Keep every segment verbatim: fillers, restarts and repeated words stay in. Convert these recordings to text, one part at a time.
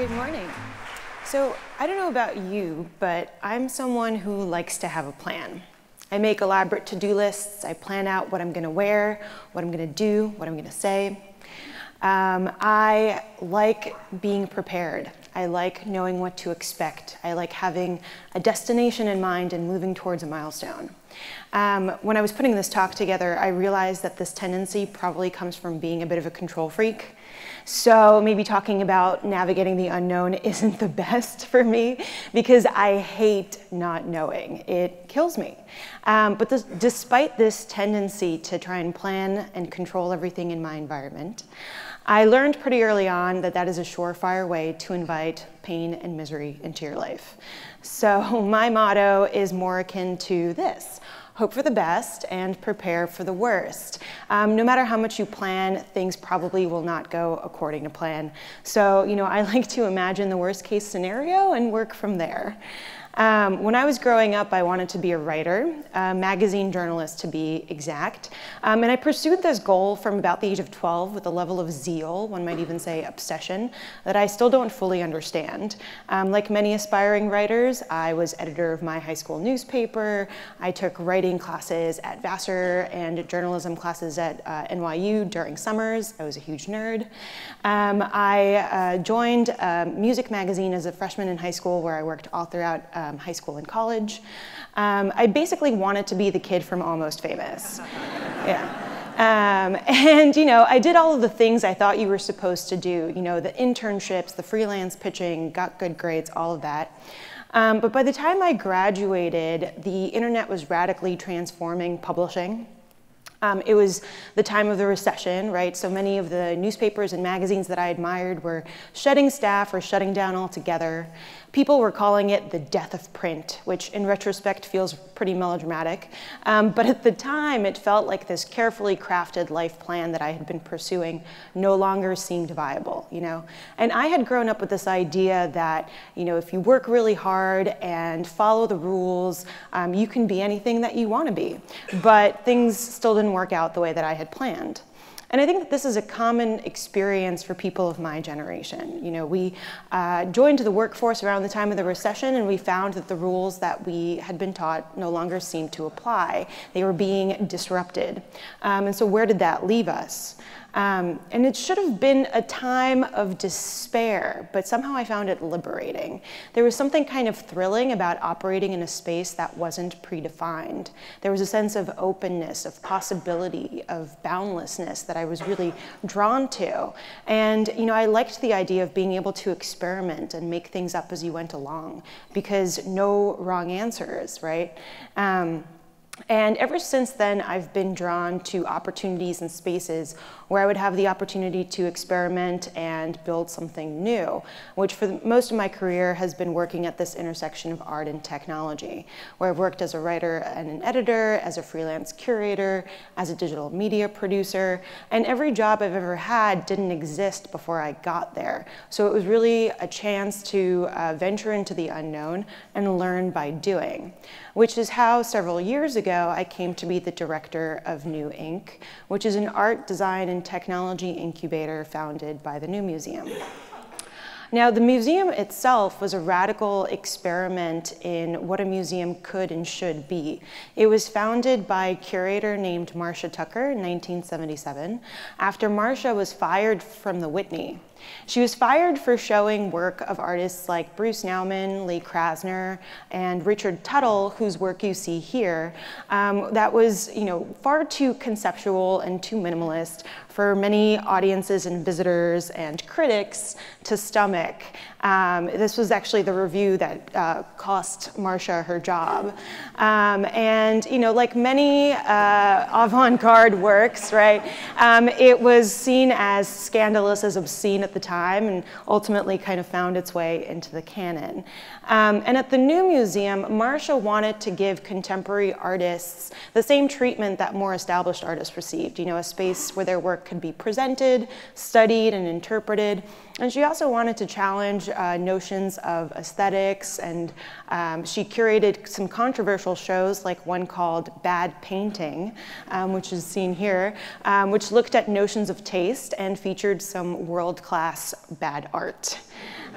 Good morning. So I don't know about you, but I'm someone who likes to have a plan. I make elaborate to-do lists. I plan out what I'm going to wear, what I'm going to do, what I'm going to say. Um, I like being prepared. I like knowing what to expect. I like having a destination in mind and moving towards a milestone. Um, when I was putting this talk together, I realized that this tendency probably comes from being a bit of a control freak. So maybe talking about navigating the unknown isn't the best for me because I hate not knowing. It kills me. Um, but this, despite this tendency to try and plan and control everything in my environment, I learned pretty early on that that is a surefire way to invite pain and misery into your life. So my motto is more akin to this: hope for the best and prepare for the worst. Um, no matter how much you plan, things probably will not go according to plan. So, you know, I like to imagine the worst case scenario and work from there. Um, when I was growing up, I wanted to be a writer, a magazine journalist to be exact. Um, and I pursued this goal from about the age of twelve with a level of zeal, one might even say obsession, that I still don't fully understand. Um, like many aspiring writers, I was editor of my high school newspaper. I took writing classes at Vassar and journalism classes at uh, N Y U during summers. I was a huge nerd. Um, I uh, joined a music magazine as a freshman in high school, where I worked all throughout uh, Um, high school and college. Um, I basically wanted to be the kid from Almost Famous. Yeah. Um, and, you know, I did all of the things I thought you were supposed to do. You know, the internships, the freelance pitching, got good grades, all of that. Um, but by the time I graduated, the internet was radically transforming publishing. Um, it was the time of the recession, right? So many of the newspapers and magazines that I admired were shedding staff or shutting down altogether. People were calling it the death of print, which in retrospect feels pretty melodramatic. Um, but at the time, it felt like this carefully crafted life plan that I had been pursuing no longer seemed viable, you know? And I had grown up with this idea that, you know, if you work really hard and follow the rules, um, you can be anything that you want to be. But things still didn't work out the way that I had planned. And I think that this is a common experience for people of my generation. You know, we uh, joined the workforce around the time of the recession, and we found that the rules that we had been taught no longer seemed to apply. They were being disrupted. Um, and so where did that leave us? Um, and it should have been a time of despair, but somehow I found it liberating. There was something kind of thrilling about operating in a space that wasn't predefined. There was a sense of openness, of possibility, of boundlessness that I was really drawn to. And, you know, I liked the idea of being able to experiment and make things up as you went along, because no wrong answers, right? Um, And ever since then, I've been drawn to opportunities and spaces where I would have the opportunity to experiment and build something new, which for the, most of my career has been working at this intersection of art and technology, where I've worked as a writer and an editor, as a freelance curator, as a digital media producer, and every job I've ever had didn't exist before I got there. So it was really a chance to uh, venture into the unknown and learn by doing, which is how several years ago I came to be the director of New Incorporated, which is an art, design, and technology incubator founded by the New Museum. Now, the museum itself was a radical experiment in what a museum could and should be. It was founded by a curator named Marcia Tucker in nineteen seventy-seven, after Marcia was fired from the Whitney. She was fired for showing work of artists like Bruce Nauman, Lee Krasner, and Richard Tuttle, whose work you see here, um, that was, you know, far too conceptual and too minimalist for many audiences and visitors and critics to stomach. Um, this was actually the review that uh, cost Marcia her job. Um, and, you know, like many uh, avant-garde works, right, um, it was seen as scandalous, as obscene at the time, and ultimately kind of found its way into the canon. Um, and at the New Museum, Marcia wanted to give contemporary artists the same treatment that more established artists received, you know, a space where their work could be presented, studied, and interpreted. And she also wanted to challenge Uh, notions of aesthetics, and um, she curated some controversial shows, like one called Bad Painting, um, which is seen here, um, which looked at notions of taste and featured some world-class bad art.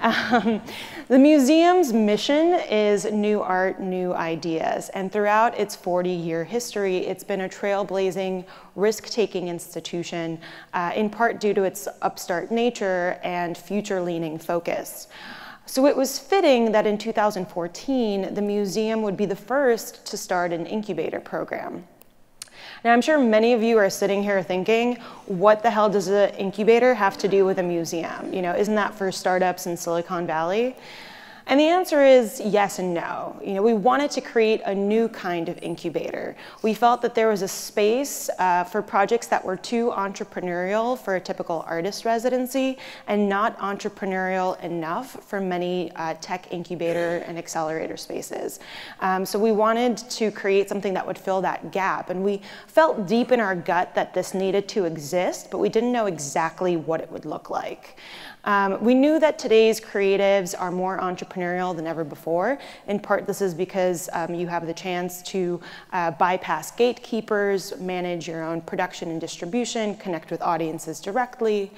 Um, the museum's mission is new art, new ideas. And throughout its forty-year history, it's been a trailblazing, risk-taking institution, uh, in part due to its upstart nature and future-leaning focus. So it was fitting that in two thousand fourteen, the museum would be the first to start an incubator program. Now, I'm sure many of you are sitting here thinking, what the hell does an incubator have to do with a museum? You know, isn't that for startups in Silicon Valley? And the answer is yes and no. You know, we wanted to create a new kind of incubator. We felt that there was a space uh, for projects that were too entrepreneurial for a typical artist residency and not entrepreneurial enough for many uh, tech incubator and accelerator spaces. Um, so we wanted to create something that would fill that gap. And we felt deep in our gut that this needed to exist, but we didn't know exactly what it would look like. Um, we knew that today's creatives are more entrepreneurial than ever before. In part, this is because um, you have the chance to uh, bypass gatekeepers, manage your own production and distribution, connect with audiences directly.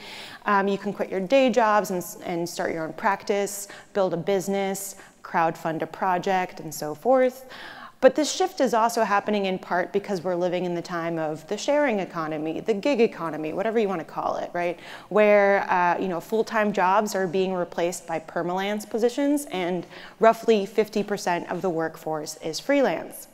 Um, you can quit your day jobs and, and start your own practice, build a business, crowdfund a project, and so forth. But this shift is also happening in part because we're living in the time of the sharing economy, the gig economy, whatever you want to call it, right? Where uh, you know, full-time jobs are being replaced by permalance positions, and roughly fifty percent of the workforce is freelance.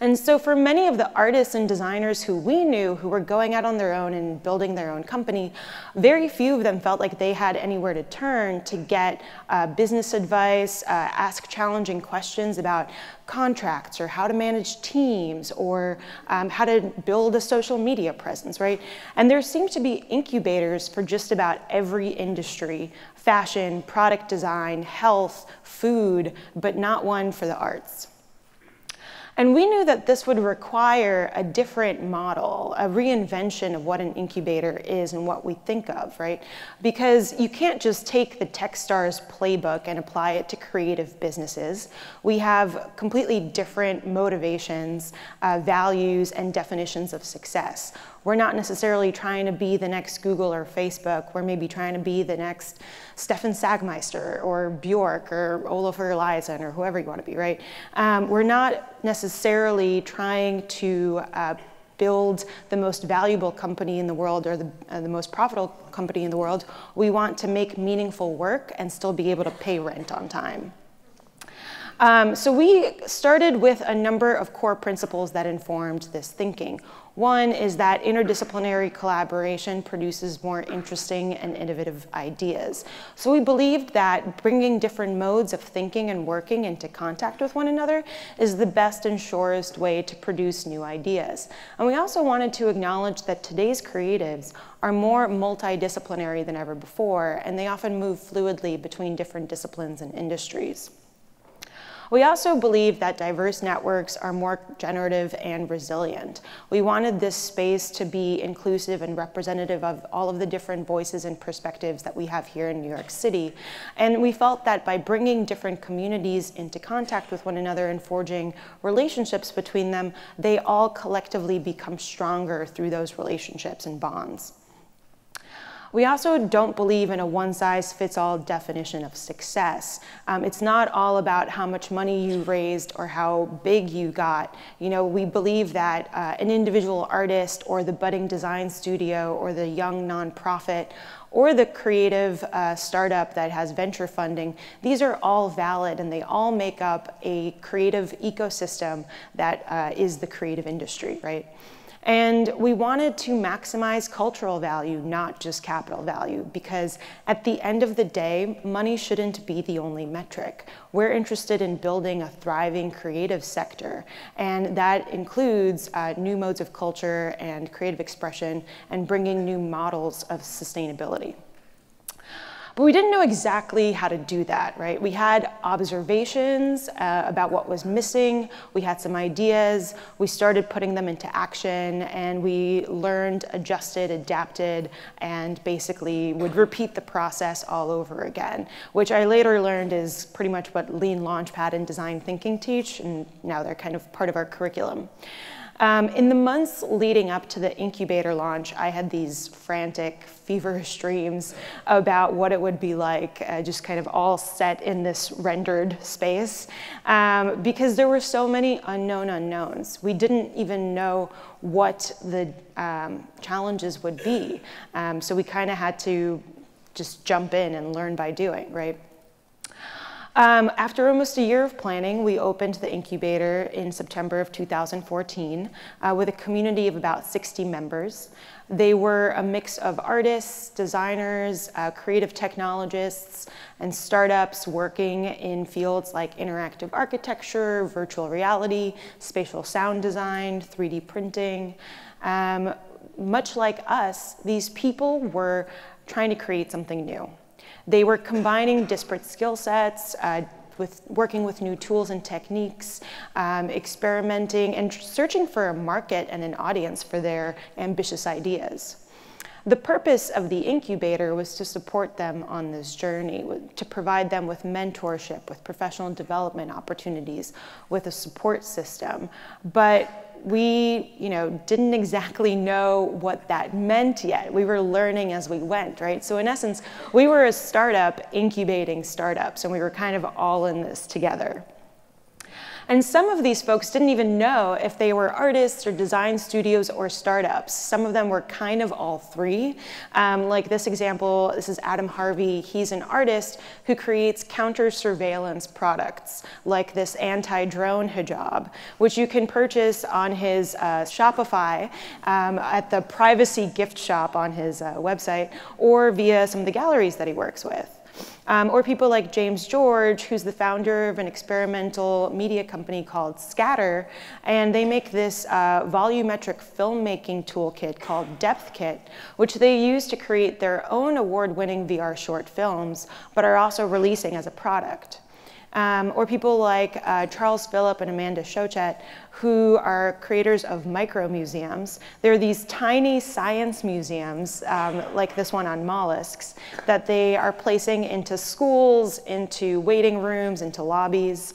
And so for many of the artists and designers who we knew who were going out on their own and building their own company, very few of them felt like they had anywhere to turn to get uh, business advice, uh, ask challenging questions about contracts or how to manage teams or um, how to build a social media presence, right? And there seem to be incubators for just about every industry: fashion, product design, health, food, but not one for the arts. And we knew that this would require a different model, a reinvention of what an incubator is and what we think of, right? Because you can't just take the Techstars playbook and apply it to creative businesses. We have completely different motivations, uh, values, and definitions of success. We're not necessarily trying to be the next Google or Facebook. We're maybe trying to be the next Stefan Sagmeister or Bjork or Olafur Eliasson or whoever you want to be, right? Um, we're not necessarily trying to uh, build the most valuable company in the world or the, uh, the most profitable company in the world. We want to make meaningful work and still be able to pay rent on time. Um, so we started with a number of core principles that informed this thinking. One is that interdisciplinary collaboration produces more interesting and innovative ideas. So we believed that bringing different modes of thinking and working into contact with one another is the best and surest way to produce new ideas. And we also wanted to acknowledge that today's creatives are more multidisciplinary than ever before, and they often move fluidly between different disciplines and industries. We also believe that diverse networks are more generative and resilient. We wanted this space to be inclusive and representative of all of the different voices and perspectives that we have here in New York City. And we felt that by bringing different communities into contact with one another and forging relationships between them, they all collectively become stronger through those relationships and bonds. We also don't believe in a one-size-fits-all definition of success. Um, it's not all about how much money you raised or how big you got. You know, we believe that uh, an individual artist or the budding design studio or the young nonprofit or the creative uh, startup that has venture funding, these are all valid and they all make up a creative ecosystem that uh, is the creative industry, right? And we wanted to maximize cultural value, not just capital value, because at the end of the day, money shouldn't be the only metric. We're interested in building a thriving creative sector, and that includes uh, new modes of culture and creative expression and bringing new models of sustainability. But we didn't know exactly how to do that, right? We had observations uh, about what was missing. We had some ideas. We started putting them into action, and we learned, adjusted, adapted, and basically would repeat the process all over again, which I later learned is pretty much what Lean Launchpad and Design Thinking teach, and now they're kind of part of our curriculum. Um, in the months leading up to the incubator launch, I had these frantic, feverish dreams about what it would be like, uh, just kind of all set in this rendered space, um, because there were so many unknown unknowns. We didn't even know what the um, challenges would be, um, so we kind of had to just jump in and learn by doing, right? Um, after almost a year of planning, we opened the incubator in September of two thousand fourteen uh, with a community of about sixty members. They were a mix of artists, designers, uh, creative technologists, and startups working in fields like interactive architecture, virtual reality, spatial sound design, three D printing. Um, much like us, these people were trying to create something new. They were combining disparate skill sets, uh, with working with new tools and techniques, um, experimenting, and searching for a market and an audience for their ambitious ideas. The purpose of the incubator was to support them on this journey, to provide them with mentorship, with professional development opportunities, with a support system. But we, you know, didn't exactly know what that meant yet. We were learning as we went, right? So in essence, we were a startup incubating startups, and we were kind of all in this together. And some of these folks didn't even know if they were artists or design studios or startups. Some of them were kind of all three. Um, like this example, this is Adam Harvey. He's an artist who creates counter-surveillance products, like this anti-drone hijab, which you can purchase on his uh, Shopify, um, at the Privacy Gift Shop on his uh, website, or via some of the galleries that he works with. Um, or people like James George, who's the founder of an experimental media company called Scatter, and they make this uh, volumetric filmmaking toolkit called Depth Kit, which they use to create their own award-winning V R short films, but are also releasing as a product. Um, or people like uh, Charles Philip and Amanda Shochet, who are creators of micro museums. They're these tiny science museums, um, like this one on mollusks, that they are placing into schools, into waiting rooms, into lobbies.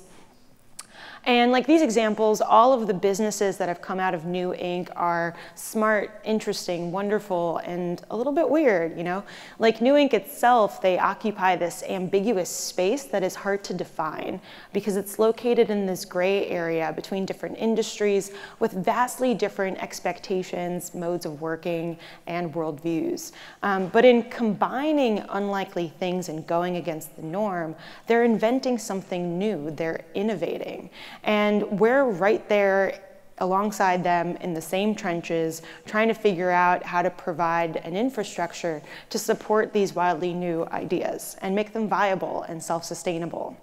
And like these examples, all of the businesses that have come out of New Incorporated are smart, interesting, wonderful, and a little bit weird, you know? Like New Incorporated itself, they occupy this ambiguous space that is hard to define because it's located in this gray area between different industries with vastly different expectations, modes of working, and worldviews. Um, but in combining unlikely things and going against the norm, they're inventing something new, they're innovating. And we're right there alongside them in the same trenches, trying to figure out how to provide an infrastructure to support these wildly new ideas and make them viable and self-sustainable.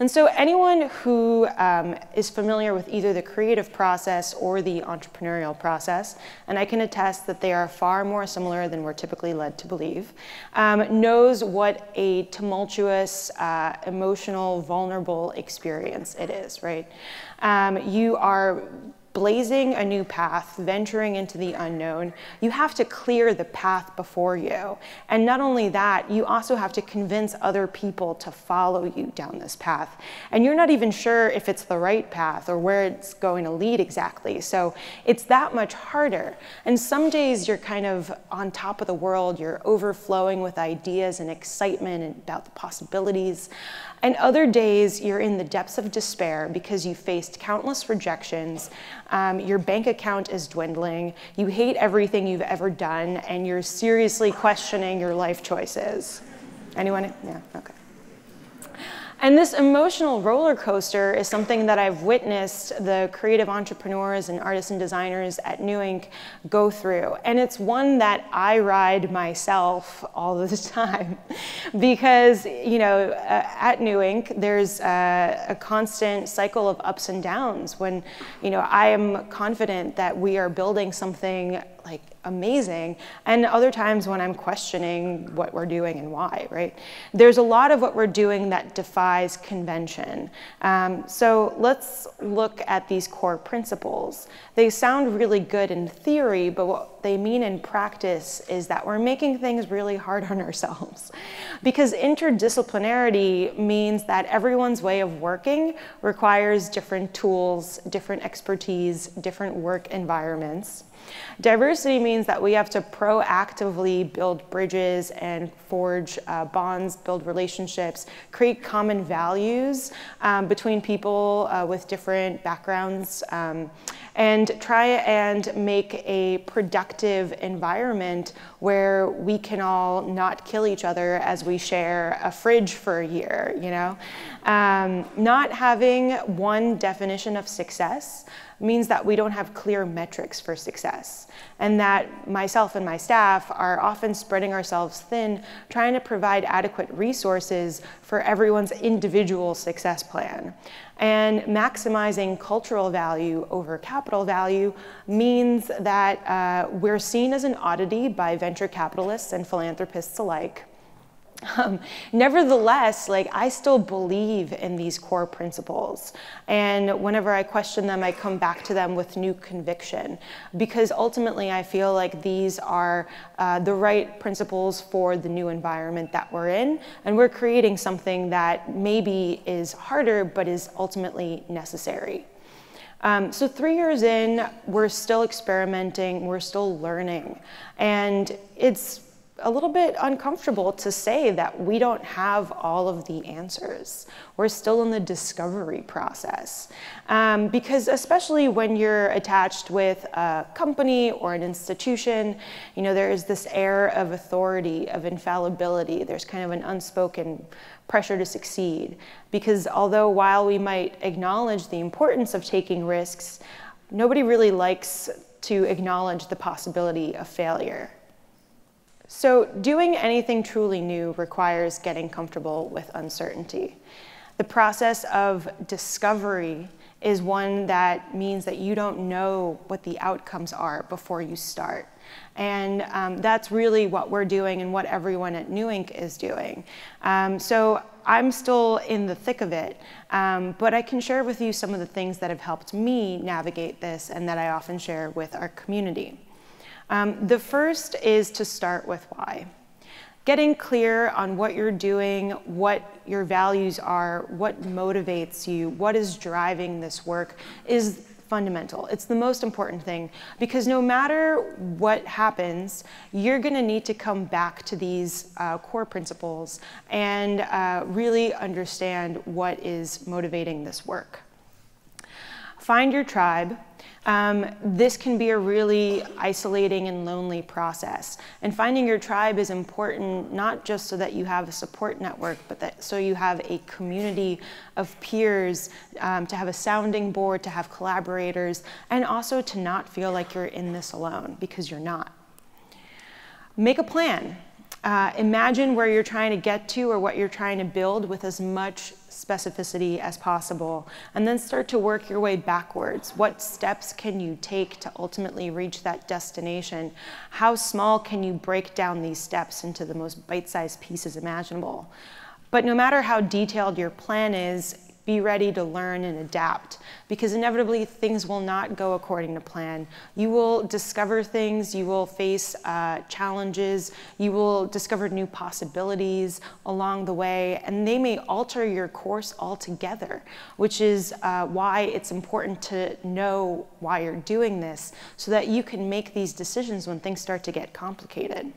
And so anyone who um, is familiar with either the creative process or the entrepreneurial process, and I can attest that they are far more similar than we're typically led to believe, um, knows what a tumultuous, uh, emotional, vulnerable experience it is, right? Um, you are blazing a new path, venturing into the unknown. You have to clear the path before you. And not only that, you also have to convince other people to follow you down this path. And you're not even sure if it's the right path or where it's going to lead exactly. So it's that much harder. And some days you're kind of on top of the world, you're overflowing with ideas and excitement about the possibilities. And other days you're in the depths of despair because you faced countless rejections. Um, your bank account is dwindling, you hate everything you've ever done, and you're seriously questioning your life choices. Anyone? Yeah, okay. And this emotional roller coaster is something that I've witnessed the creative entrepreneurs and artists and designers at New Incorporated go through. And it's one that I ride myself all the time because, you know, at New Incorporated, there's a, a constant cycle of ups and downs when, you know, I am confident that we are building something like amazing, and other times when I'm questioning what we're doing and why, right? There's a lot of what we're doing that defies convention. Um, so let's look at these core principles. They sound really good in theory, but what they mean in practice is that we're making things really hard on ourselves. Because interdisciplinarity means that everyone's way of working requires different tools, different expertise, different work environments. Diversity means that we have to proactively build bridges and forge uh, bonds, build relationships, create common values um, between people uh, with different backgrounds, um, and try and make a productive environment where we can all not kill each other as we share a fridge for a year, you know? Um, not having one definition of success means that we don't have clear metrics for success, and that myself and my staff are often spreading ourselves thin, trying to provide adequate resources for everyone's individual success plan. And maximizing cultural value over capital value means that uh, we're seen as an oddity by venture capitalists and philanthropists alike. Um, nevertheless, like, I still believe in these core principles, and whenever I question them, I come back to them with new conviction, because ultimately I feel like these are uh, the right principles for the new environment that we're in, and we're creating something that maybe is harder but is ultimately necessary. Um, so three years in, we're still experimenting, we're still learning, and it's a little bit uncomfortable to say that we don't have all of the answers. We're still in the discovery process. Um, because especially when you're attached with a company or an institution, you know, there is this air of authority, of infallibility. There's kind of an unspoken pressure to succeed. Because although while we might acknowledge the importance of taking risks, nobody really likes to acknowledge the possibility of failure. So doing anything truly new requires getting comfortable with uncertainty. The process of discovery is one that means that you don't know what the outcomes are before you start. And um, that's really what we're doing and what everyone at New Inc is doing. Um, so I'm still in the thick of it, um, but I can share with you some of the things that have helped me navigate this and that I often share with our community. Um, the first is to start with why. Getting clear on what you're doing, what your values are, what motivates you, what is driving this work is fundamental. It's the most important thing, because no matter what happens, you're going to need to come back to these uh, core principles and uh, really understand what is motivating this work. Find your tribe. Um, this can be a really isolating and lonely process. And finding your tribe is important, not just so that you have a support network, but that so you have a community of peers, um, to have a sounding board, to have collaborators, and also to not feel like you're in this alone, because you're not. Make a plan. Uh, imagine where you're trying to get to or what you're trying to build with as much specificity as possible, and then start to work your way backwards. What steps can you take to ultimately reach that destination? How small can you break down these steps into the most bite-sized pieces imaginable? But no matter how detailed your plan is, be ready to learn and adapt, because inevitably things will not go according to plan. You will discover things, you will face uh, challenges, you will discover new possibilities along the way, and they may alter your course altogether, which is uh, why it's important to know why you're doing this, so that you can make these decisions when things start to get complicated.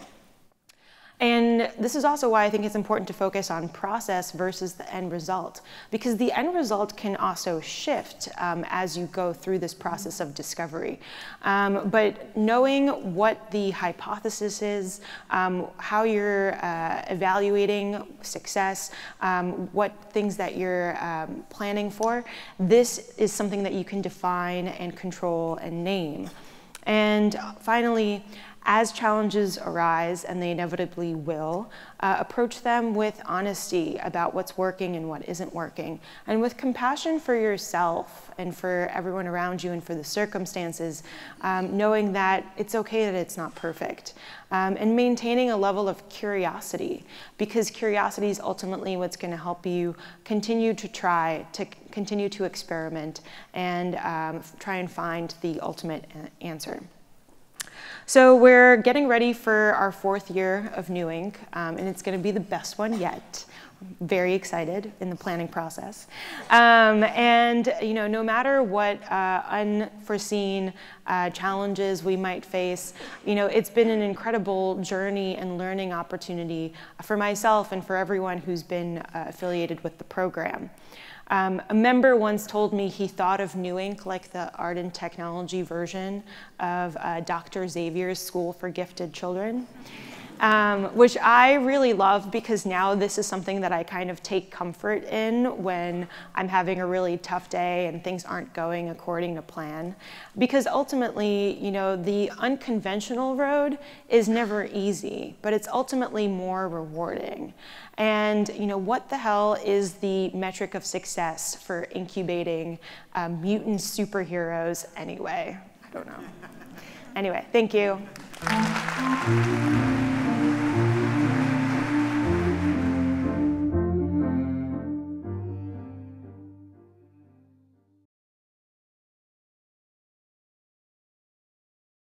And this is also why I think it's important to focus on process versus the end result, because the end result can also shift um, as you go through this process of discovery. Um, but knowing what the hypothesis is, um, how you're uh, evaluating success, um, what things that you're um, planning for, this is something that you can define and control and name. And finally, as challenges arise, and they inevitably will, uh, approach them with honesty about what's working and what isn't working, and with compassion for yourself and for everyone around you and for the circumstances, um, knowing that it's okay that it's not perfect, um, and maintaining a level of curiosity, because curiosity is ultimately what's going to help you continue to try, to continue to experiment, and um, try and find the ultimate answer. So we're getting ready for our fourth year of New Inc, um, and it's going to be the best one yet. I'm very excited in the planning process. Um, and you know, no matter what uh, unforeseen uh, challenges we might face, you know, it's been an incredible journey and learning opportunity for myself and for everyone who's been uh, affiliated with the program. Um, a member once told me he thought of New Inc like the art and technology version of uh, Doctor Xavier's School for Gifted Children, um, which I really love, because now this is something that I kind of take comfort in when I'm having a really tough day and things aren't going according to plan. Because ultimately, you know, the unconventional road is never easy, but it's ultimately more rewarding. And you know, what the hell is the metric of success for incubating um, mutant superheroes anyway? I don't know. Anyway, thank you.